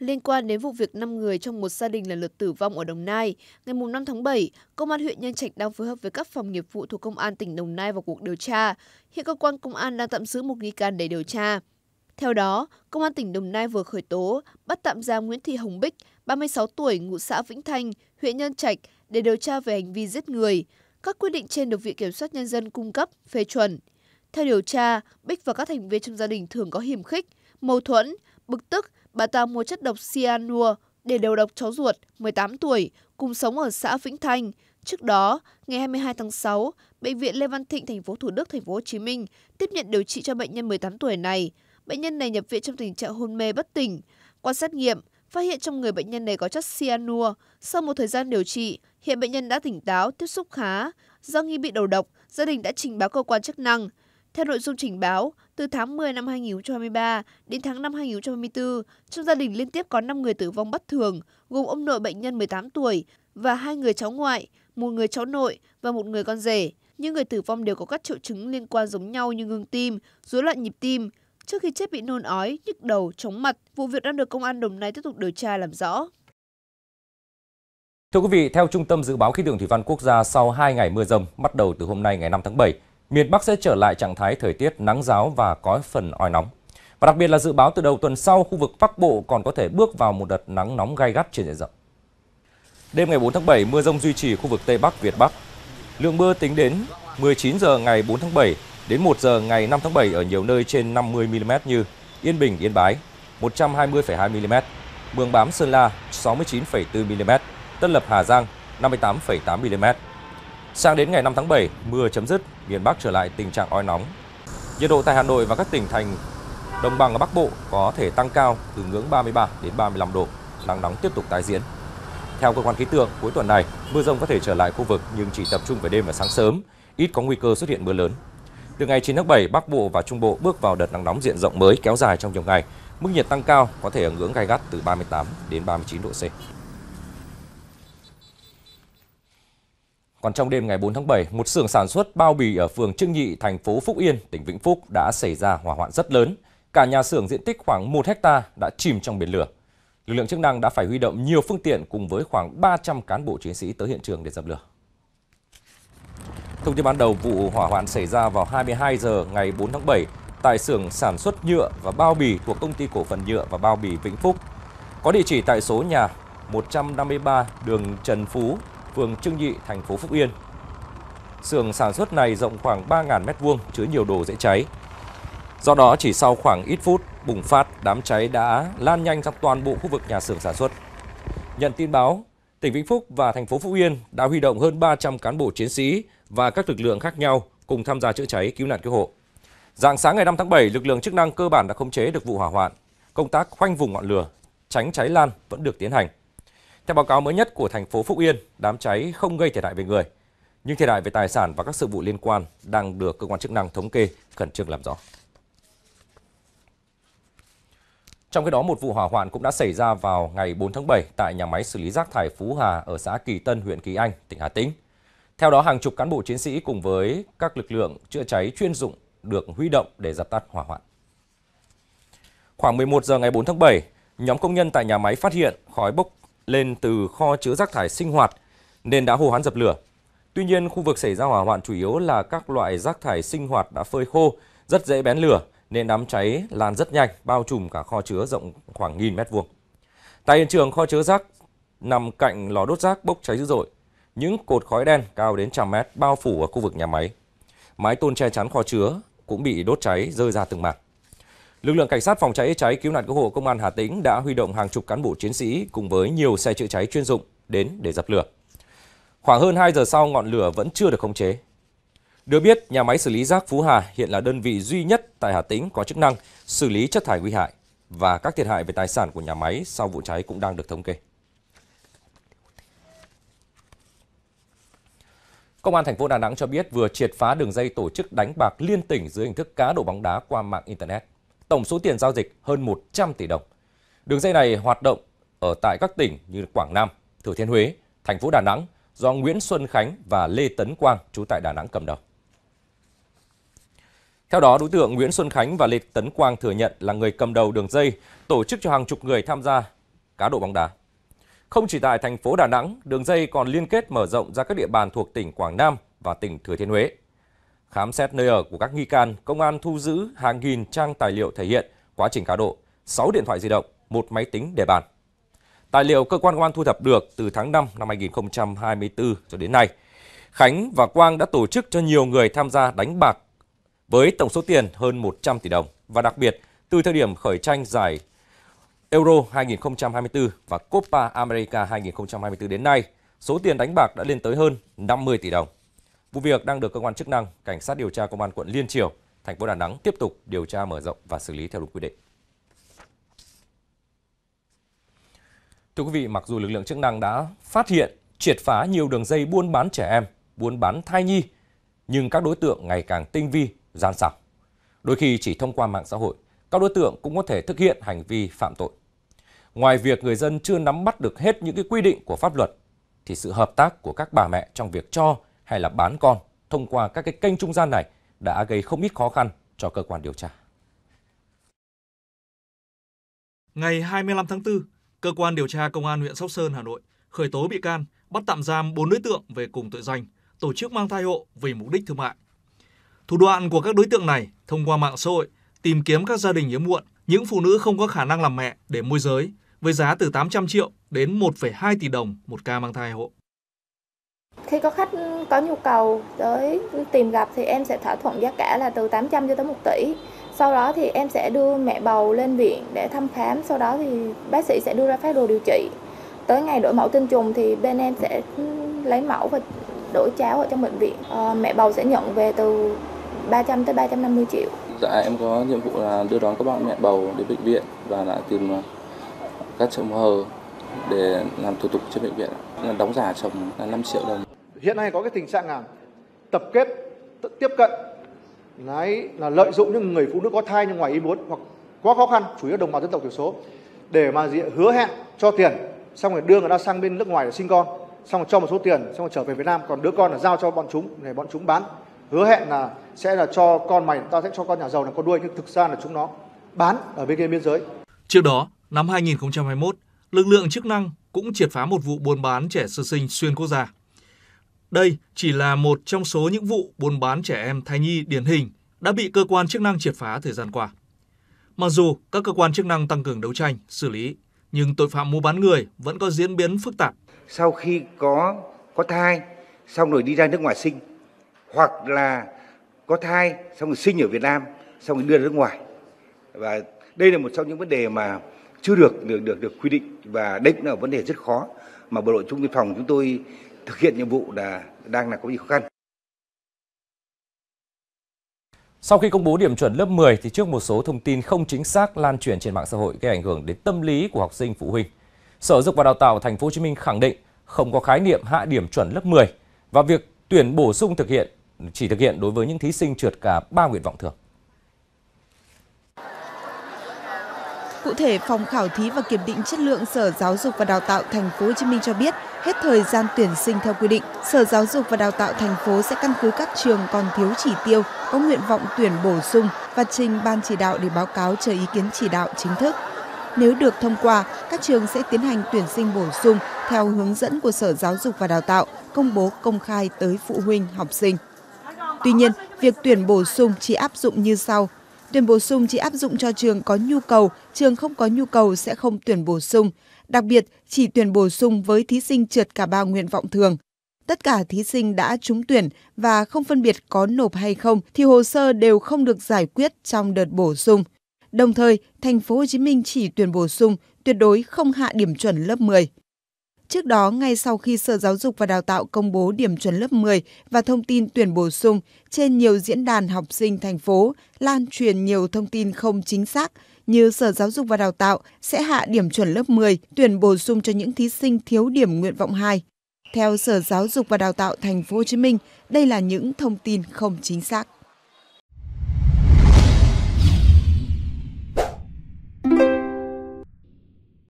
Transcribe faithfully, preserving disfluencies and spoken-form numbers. liên quan đến vụ việc năm người trong một gia đình lần lượt tử vong ở Đồng Nai. Ngày năm tháng bảy, Công an huyện Nhơn Trạch đang phối hợp với các phòng nghiệp vụ thuộc Công an tỉnh Đồng Nai vào cuộc điều tra. Hiện cơ quan công an đang tạm giữ một nghi can để điều tra. Theo đó, Công an tỉnh Đồng Nai vừa khởi tố, bắt tạm giam Nguyễn Thị Hồng Bích, ba mươi sáu tuổi, ngụ xã Vĩnh Thanh, huyện Nhơn Trạch để điều tra về hành vi giết người. Các quyết định trên được Viện Kiểm soát Nhân dân cung cấp, phê chuẩn. Theo điều tra, Bích và các thành viên trong gia đình thường có hiềm khích, mâu thuẫn, bực tức, bà ta mua chất độc cyanua để đầu độc cháu ruột mười tám tuổi, cùng sống ở xã Vĩnh Thanh. Trước đó, ngày hai mươi hai tháng sáu, Bệnh viện Lê Văn Thịnh, thành phố Thủ Đức, thành phố Hồ Chí Minh tiếp nhận điều trị cho bệnh nhân mười tám tuổi này. Bệnh nhân này nhập viện trong tình trạng hôn mê bất tỉnh. Qua xét nghiệm, phát hiện trong người bệnh nhân này có chất cyanua. Sau một thời gian điều trị, hiện bệnh nhân đã tỉnh táo, tiếp xúc khá. Do nghi bị đầu độc, gia đình đã trình báo cơ quan chức năng. Theo nội dung trình báo, từ tháng mười năm hai nghìn không trăm hai mươi ba đến tháng năm hai nghìn không trăm hai mươi tư, trong gia đình liên tiếp có năm người tử vong bất thường, gồm ông nội bệnh nhân mười tám tuổi và hai người cháu ngoại, một người cháu nội và một người con rể. Những người tử vong đều có các triệu chứng liên quan giống nhau như ngừng tim, rối loạn nhịp tim. Trước khi chết bị nôn ói, nhức đầu, chóng mặt. Vụ việc đang được Công an Đồng Nai tiếp tục điều tra làm rõ. Thưa quý vị, theo Trung tâm Dự báo Khí tượng Thủy văn Quốc gia, sau hai ngày mưa dầm, bắt đầu từ hôm nay ngày năm tháng bảy, miền Bắc sẽ trở lại trạng thái thời tiết nắng ráo và có phần oi nóng. Và đặc biệt là dự báo từ đầu tuần sau, khu vực Bắc Bộ còn có thể bước vào một đợt nắng nóng gay gắt trên diện rộng. Đêm ngày bốn tháng bảy, mưa dông duy trì khu vực Tây Bắc, Việt Bắc. Lượng mưa tính đến mười chín giờ ngày bốn tháng bảy đến một giờ ngày năm tháng bảy ở nhiều nơi trên năm mươi mi li mét như Yên Bình, Yên Bái một trăm hai mươi phẩy hai mi li mét, Mường Bám, Sơn La sáu mươi chín phẩy bốn mi li mét, Tân Lập, Hà Giang năm mươi tám phẩy tám mi li mét. Sang đến ngày năm tháng bảy, mưa chấm dứt, miền Bắc trở lại tình trạng oi nóng. Nhiệt độ tại Hà Nội và các tỉnh thành đồng bằng ở Bắc Bộ có thể tăng cao từ ngưỡng ba mươi ba đến ba mươi lăm độ, nắng nóng tiếp tục tái diễn. Theo cơ quan khí tượng, cuối tuần này, mưa dông có thể trở lại khu vực nhưng chỉ tập trung về đêm và sáng sớm, ít có nguy cơ xuất hiện mưa lớn. Từ ngày chín tháng bảy, Bắc Bộ và Trung Bộ bước vào đợt nắng nóng diện rộng mới kéo dài trong nhiều ngày. Mức nhiệt tăng cao có thể ở ngưỡng gay gắt từ ba mươi tám đến ba mươi chín độ C. Còn trong đêm ngày bốn tháng bảy, một xưởng sản xuất bao bì ở phường Trưng Nhị, thành phố Phúc Yên, tỉnh Vĩnh Phúc đã xảy ra hỏa hoạn rất lớn. Cả nhà xưởng diện tích khoảng một héc ta đã chìm trong biển lửa. Lực lượng chức năng đã phải huy động nhiều phương tiện cùng với khoảng ba trăm cán bộ chiến sĩ tới hiện trường để dập lửa. Thông tin ban đầu, vụ hỏa hoạn xảy ra vào hai mươi hai giờ ngày bốn tháng bảy tại xưởng sản xuất nhựa và bao bì thuộc Công ty Cổ phần Nhựa và Bao bì Vĩnh Phúc, có địa chỉ tại số nhà một trăm năm mươi ba đường Trần Phú, phường Trưng Nhị, thành phố Phúc Yên. Xưởng sản xuất này rộng khoảng ba nghìn mét vuông, chứa nhiều đồ dễ cháy. Do đó, chỉ sau khoảng ít phút bùng phát, đám cháy đã lan nhanh sang toàn bộ khu vực nhà xưởng sản xuất. Nhận tin báo, tỉnh Vĩnh Phúc và thành phố Phúc Yên đã huy động hơn ba trăm cán bộ chiến sĩ và các lực lượng khác nhau cùng tham gia chữa cháy, cứu nạn cứu hộ. Rạng sáng ngày năm tháng bảy, lực lượng chức năng cơ bản đã khống chế được vụ hỏa hoạn. Công tác khoanh vùng ngọn lửa, tránh cháy lan vẫn được tiến hành. Theo báo cáo mới nhất của thành phố Phúc Yên, đám cháy không gây thiệt hại về người, nhưng thiệt hại về tài sản và các sự vụ liên quan đang được cơ quan chức năng thống kê, khẩn trương làm rõ. Trong khi đó, một vụ hỏa hoạn cũng đã xảy ra vào ngày bốn tháng bảy tại nhà máy xử lý rác thải Phú Hà ở xã Kỳ Tân, huyện Kỳ Anh, tỉnh Hà Tĩnh. Theo đó, hàng chục cán bộ chiến sĩ cùng với các lực lượng chữa cháy chuyên dụng được huy động để dập tắt hỏa hoạn. Khoảng mười một giờ ngày bốn tháng bảy, nhóm công nhân tại nhà máy phát hiện khói bốc lên từ kho chứa rác thải sinh hoạt nên đã hô hoán dập lửa. Tuy nhiên, khu vực xảy ra hỏa hoạn chủ yếu là các loại rác thải sinh hoạt đã phơi khô, rất dễ bén lửa nên đám cháy lan rất nhanh, bao trùm cả kho chứa rộng khoảng nghìn mét vuông. Tại hiện trường, kho chứa rác nằm cạnh lò đốt rác bốc cháy dữ dội. Những cột khói đen cao đến trăm mét bao phủ ở khu vực nhà máy. Mái tôn che chắn kho chứa cũng bị đốt cháy rơi ra từng mảng. Lực lượng cảnh sát phòng cháy chữa cháy cứu nạn cứu hộ công an Hà Tĩnh đã huy động hàng chục cán bộ chiến sĩ cùng với nhiều xe chữa cháy chuyên dụng đến để dập lửa. Khoảng hơn hai giờ sau, ngọn lửa vẫn chưa được khống chế. Được biết, nhà máy xử lý rác Phú Hà hiện là đơn vị duy nhất tại Hà Tĩnh có chức năng xử lý chất thải nguy hại, và các thiệt hại về tài sản của nhà máy sau vụ cháy cũng đang được thống kê. Công an thành phố Đà Nẵng cho biết vừa triệt phá đường dây tổ chức đánh bạc liên tỉnh dưới hình thức cá độ bóng đá qua mạng Internet. Tổng số tiền giao dịch hơn một trăm tỷ đồng. Đường dây này hoạt động ở tại các tỉnh như Quảng Nam, Thừa Thiên Huế, thành phố Đà Nẵng do Nguyễn Xuân Khánh và Lê Tấn Quang trú tại Đà Nẵng cầm đầu. Theo đó, đối tượng Nguyễn Xuân Khánh và Lê Tấn Quang thừa nhận là người cầm đầu đường dây tổ chức cho hàng chục người tham gia cá độ bóng đá. Không chỉ tại thành phố Đà Nẵng, đường dây còn liên kết mở rộng ra các địa bàn thuộc tỉnh Quảng Nam và tỉnh Thừa Thiên Huế. Khám xét nơi ở của các nghi can, công an thu giữ hàng nghìn trang tài liệu thể hiện quá trình cá độ, sáu điện thoại di động, một máy tính để bàn. Tài liệu cơ quan công an thu thập được từ tháng năm năm hai nghìn không trăm hai mươi tư cho đến nay, Khánh và Quang đã tổ chức cho nhiều người tham gia đánh bạc với tổng số tiền hơn một trăm tỷ đồng. Và đặc biệt, từ thời điểm khởi tranh giải Euro hai nghìn không trăm hai mươi tư và Copa America hai nghìn không trăm hai mươi tư đến nay, số tiền đánh bạc đã lên tới hơn năm mươi tỷ đồng. Vụ việc đang được cơ quan chức năng, cảnh sát điều tra công an quận Liên Triều, thành phố Đà Nẵng tiếp tục điều tra mở rộng và xử lý theo đúng quy định. Thưa quý vị, mặc dù lực lượng chức năng đã phát hiện, triệt phá nhiều đường dây buôn bán trẻ em, buôn bán thai nhi, nhưng các đối tượng ngày càng tinh vi, gian xảo. Đôi khi chỉ thông qua mạng xã hội, các đối tượng cũng có thể thực hiện hành vi phạm tội. Ngoài việc người dân chưa nắm bắt được hết những cái quy định của pháp luật, thì sự hợp tác của các bà mẹ trong việc cho hay là bán con thông qua các cái kênh trung gian này đã gây không ít khó khăn cho cơ quan điều tra. Ngày hai mươi lăm tháng tư, Cơ quan điều tra Công an huyện Sóc Sơn, Hà Nội khởi tố bị can, bắt tạm giam bốn đối tượng về cùng tội danh tổ chức mang thai hộ vì mục đích thương mại. Thủ đoạn của các đối tượng này thông qua mạng xã hội tìm kiếm các gia đình hiếm muộn, những phụ nữ không có khả năng làm mẹ để môi giới với giá từ tám trăm triệu đến một phẩy hai tỷ đồng một ca mang thai hộ. Khi có khách có nhu cầu tới tìm gặp thì em sẽ thỏa thuận giá cả là từ tám trăm cho tới một tỷ. Sau đó thì em sẽ đưa mẹ bầu lên viện để thăm khám, sau đó thì bác sĩ sẽ đưa ra phác đồ điều trị. Tới ngày đổi mẫu tinh trùng thì bên em sẽ lấy mẫu và đổi cháu ở trong bệnh viện. À, mẹ bầu sẽ nhận về từ ba trăm tới ba trăm năm mươi triệu. Dạ, em có nhiệm vụ là đưa đón các bạn mẹ bầu đến bệnh viện và lại tìm các chồng hờ để làm thủ tục cho bệnh viện. Đóng giả chồng là năm triệu đồng. Hiện nay có cái tình trạng là tập kết, tiếp cận, đấy là lợi dụng những người phụ nữ có thai nhưng ngoài ý muốn hoặc quá khó khăn, chủ yếu đồng bào dân tộc thiểu số, để mà hứa hẹn cho tiền, xong rồi đưa người ta sang bên nước ngoài để sinh con, xong rồi cho một số tiền, xong rồi trở về Việt Nam, còn đứa con là giao cho bọn chúng để bọn chúng bán, hứa hẹn là sẽ là cho con mày, tao sẽ cho con nhà giàu làm con nuôi, nhưng thực ra là chúng nó bán ở bên kia biên giới. Trước đó, năm hai nghìn không trăm hai mươi mốt, lực lượng chức năng cũng triệt phá một vụ buôn bán trẻ sơ sinh xuyên quốc gia. Đây chỉ là một trong số những vụ buôn bán trẻ em thai nhi điển hình đã bị cơ quan chức năng triệt phá thời gian qua. Mặc dù các cơ quan chức năng tăng cường đấu tranh, xử lý, nhưng tội phạm mua bán người vẫn có diễn biến phức tạp. Sau khi có có thai, xong rồi đi ra nước ngoài sinh, hoặc là có thai, xong rồi sinh ở Việt Nam, xong rồi đưa ra nước ngoài. Và đây là một trong những vấn đề mà chưa được được được, được quy định, và đây cũng là vấn đề rất khó mà bộ đội Trung biên phòng chúng tôi thực hiện nhiệm vụ là đang là có gì khó khăn. Sau khi công bố điểm chuẩn lớp mười thì trước một số thông tin không chính xác lan truyền trên mạng xã hội gây ảnh hưởng đến tâm lý của học sinh, phụ huynh, Sở Giáo dục và Đào tạo Thành phố Hồ Chí Minh khẳng định không có khái niệm hạ điểm chuẩn lớp mười và việc tuyển bổ sung thực hiện chỉ thực hiện đối với những thí sinh trượt cả ba nguyện vọng thường. Cụ thể, Phòng Khảo thí và Kiểm định chất lượng Sở Giáo dục và Đào tạo Thành phố Hồ Chí Minh cho biết, hết thời gian tuyển sinh theo quy định, Sở Giáo dục và Đào tạo thành phố sẽ căn cứ các trường còn thiếu chỉ tiêu, có nguyện vọng tuyển bổ sung và trình ban chỉ đạo để báo cáo chờ ý kiến chỉ đạo chính thức. Nếu được thông qua, các trường sẽ tiến hành tuyển sinh bổ sung theo hướng dẫn của Sở Giáo dục và Đào tạo, công bố công khai tới phụ huynh, học sinh. Tuy nhiên, việc tuyển bổ sung chỉ áp dụng như sau. Tuyển bổ sung chỉ áp dụng cho trường có nhu cầu, trường không có nhu cầu sẽ không tuyển bổ sung. Đặc biệt, chỉ tuyển bổ sung với thí sinh trượt cả ba nguyện vọng thường. Tất cả thí sinh đã trúng tuyển và không phân biệt có nộp hay không thì hồ sơ đều không được giải quyết trong đợt bổ sung. Đồng thời, Thành phố Hồ Chí Minh chỉ tuyển bổ sung, tuyệt đối không hạ điểm chuẩn lớp mười. Trước đó, ngay sau khi Sở Giáo dục và Đào tạo công bố điểm chuẩn lớp mười và thông tin tuyển bổ sung, trên nhiều diễn đàn học sinh thành phố lan truyền nhiều thông tin không chính xác như Sở Giáo dục và Đào tạo sẽ hạ điểm chuẩn lớp mười, tuyển bổ sung cho những thí sinh thiếu điểm nguyện vọng hai. Theo Sở Giáo dục và Đào tạo Thành phố Hồ Chí Minh, đây là những thông tin không chính xác.